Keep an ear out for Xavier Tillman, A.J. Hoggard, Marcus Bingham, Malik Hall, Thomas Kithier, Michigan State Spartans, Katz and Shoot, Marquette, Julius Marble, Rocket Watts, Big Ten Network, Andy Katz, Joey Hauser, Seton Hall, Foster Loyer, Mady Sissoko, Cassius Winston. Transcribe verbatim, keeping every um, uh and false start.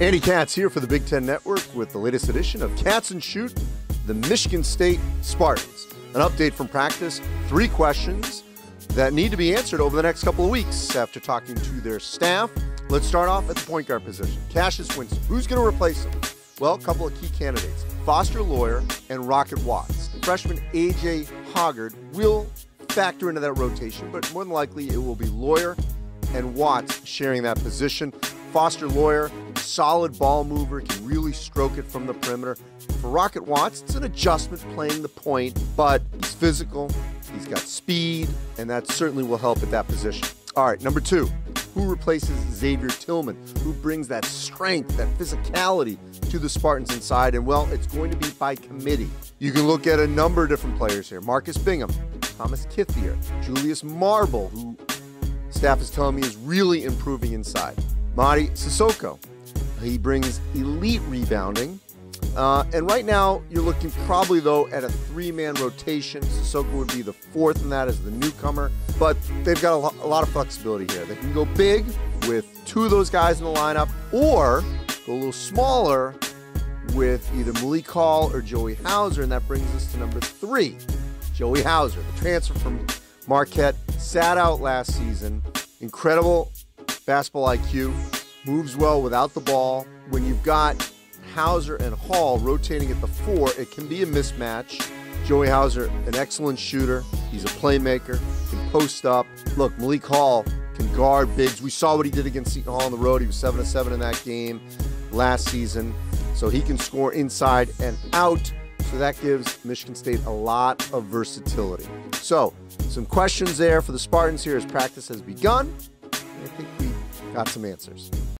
Andy Katz here for the Big Ten Network with the latest edition of Katz and Shoot, the Michigan State Spartans. An update from practice, three questions that need to be answered over the next couple of weeks after talking to their staff. Let's start off at the point guard position. Cassius Winston, who's going to replace him? Well, a couple of key candidates, Foster Loyer and Rocket Watts. Freshman A J. Hoggard will factor into that rotation, but more than likely it will be Loyer and Watts sharing that position. Foster Loyer, solid ball mover, can really stroke it from the perimeter. For Rocket Watts, it's an adjustment playing the point, but he's physical, he's got speed, and that certainly will help at that position. All right, number two, who replaces Xavier Tillman? Who brings that strength, that physicality to the Spartans inside? And well, it's going to be by committee. You can look at a number of different players here. Marcus Bingham, Thomas Kithier, Julius Marble, who staff is telling me is really improving inside. Mady Sissoko, he brings elite rebounding. Uh, and right now, you're looking probably, though, at a three-man rotation. Sissoko would be the fourth in that as the newcomer. But they've got a, lo a lot of flexibility here. They can go big with two of those guys in the lineup or go a little smaller with either Malik Hall or Joey Hauser. And that brings us to number three, Joey Hauser, the transfer from Marquette, sat out last season, incredible basketball I Q, moves well without the ball. When you've got Hauser and Hall rotating at the four, it can be a mismatch. Joey Hauser, an excellent shooter. He's a playmaker, can post up. Look, Malik Hall can guard bigs. We saw what he did against Seton Hall on the road. He was seven of seven in that game last season. So he can score inside and out. So that gives Michigan State a lot of versatility. So some questions there for the Spartans here as practice has begun. I think we got some answers.